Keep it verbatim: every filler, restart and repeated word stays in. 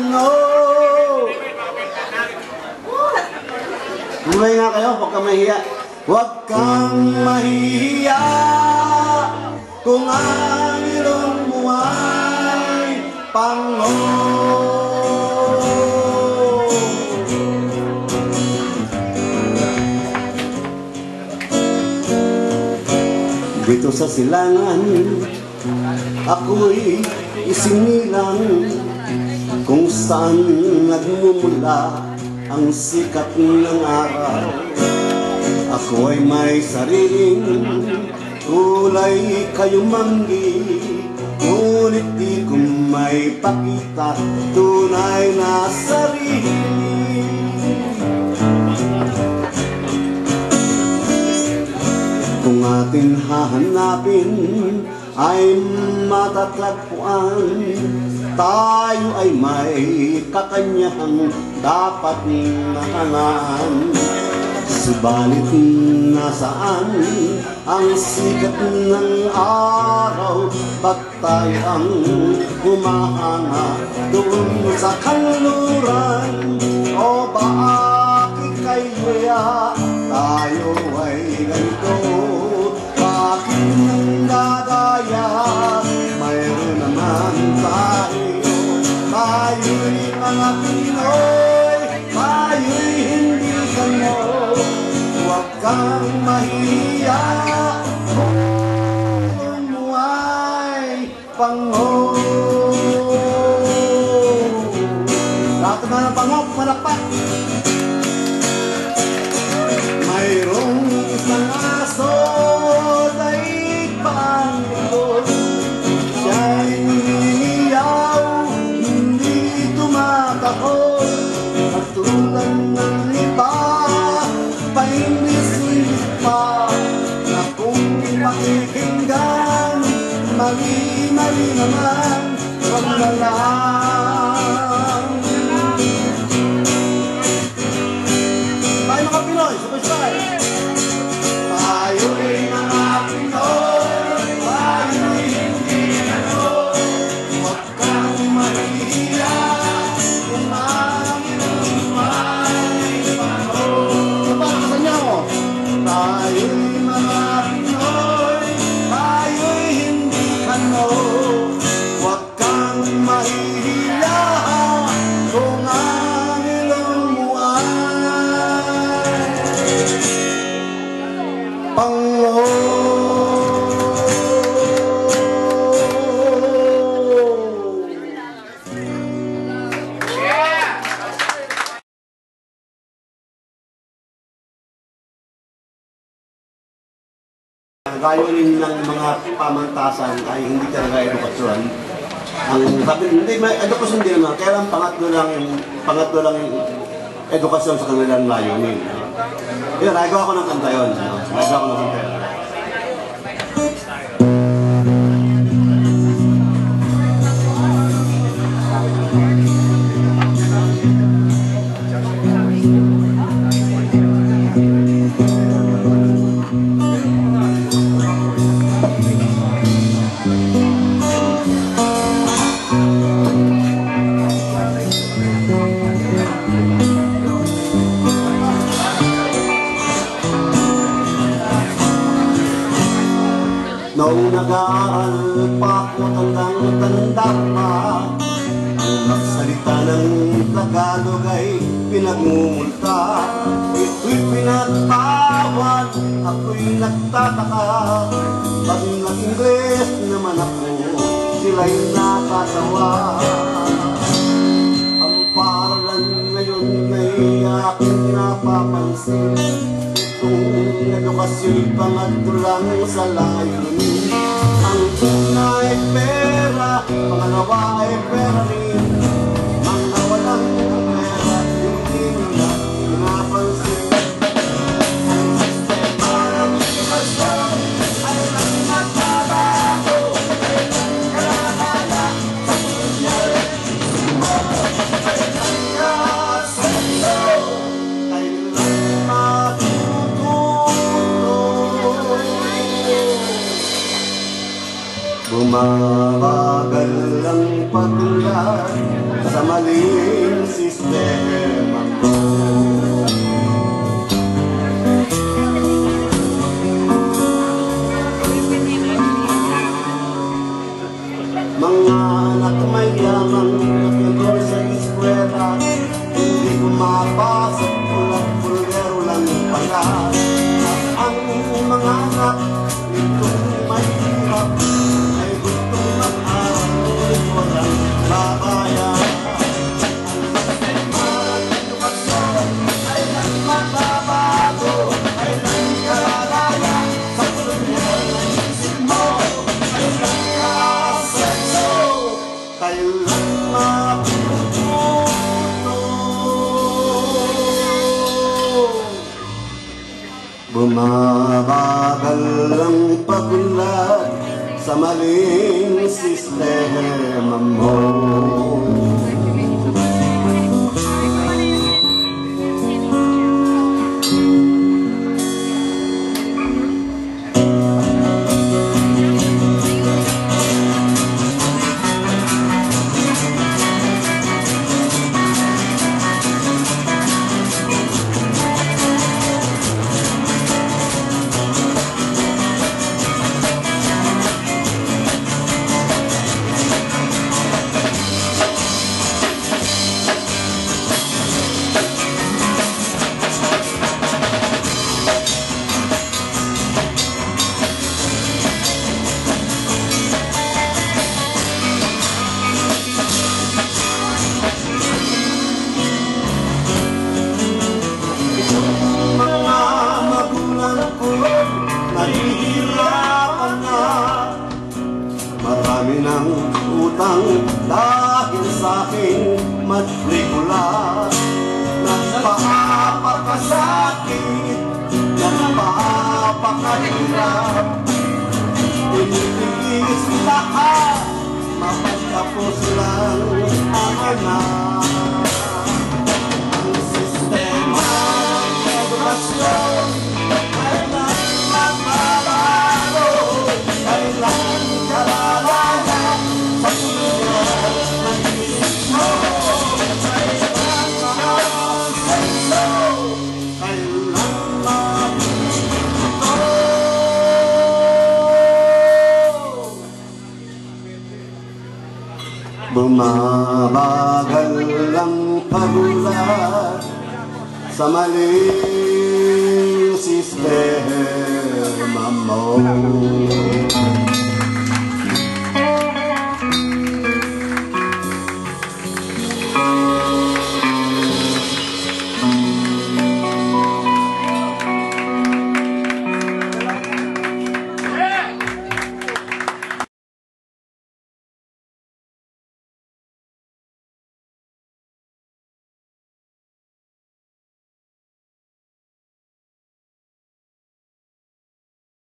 no! Tumay nga kayo, huwag kang mahihiya. Huwag kang mahihiya kung ang ilong mo ay Panginoon. Dito sa silangan, ako'y isinilang kung saan nagmumula ang sikat ng araw. Ako'y may sariling kulay kayumanggi, ngunit di ko may pakita tunay na sarili. Kung atin hahanapin ay matatagpuan, tayo ay may kakanyahang dapat nahangaan. Subalit nasaan ang sikat ng araw, ba't tayo ang humahanga doon sa kanluran? O bakit kaya tayo ay ganito? Pango, lahat na ng pangok, malakpak. Mayroong isang aso daig paan ko, siya'y niliyaw, hindi tumatahol. At tulad ng iba, pahimis-himis pa, na kung ipakikinggan, mali mali naman, wag na lang. Tayo mga Pinoy, sabay-sabay. Tayo'y mga Pinoy, tayo'y hindi ano. Huwag kang mahiya, umangin ang may panahon. Kapag-kasan niya mo, tayo'y mga Pinoy, tayo'y hindi ano. Gayunin ng mga pamantasan ay hindi talaga edukasyon. Ang sabi, hindi, may edukasyon din naman. Kailan pangatlo lang, pangatlo lang edukasyon sa kanilang layunin. Yun, nagawa ko ng kanta yun. Nagawa ko ng kanta yun. Noong nag-aaral pa ako, tandang-tanda pa, ang magsalita ng Tagalog ay pinagmumulta. Ito'y pinatawad, ako'y nagtataka. Pag nag-Ingles naman ako, sila'y nakatawa. Ang paralan ngayon ay aking napapansin. Itong edukasyon pangatlo sa layunin. Ang una ay pera, pangalawa ay pera rin. Ang nawalan ng pera, hindi nila pinapansin. Ang sistema ng edukasyon ay nagmatabago. Kakala sa kunyari, ay nagkasundo. Bumabagal ang paglakas sa mga maling sistema ko. Mga anak may yaman at nagor sa iskwela, hindi kumapasok pulang pulero lang pagas. At ang mga anak nito may hirap ay gustong mag-aroy walang babayan. Bumabagal ang pag-unlad sa maling sistema mo. Dahil sa aking matrikula, nagpahapakasakit, nagpahapakahirap. Pinitigis lahat, mapagkapos lang ang anak. Ang sistema ng edukasyon ay nagmamabago, kailan karalaya. Bumabagal ang pag-unlad sa maling sistema mo.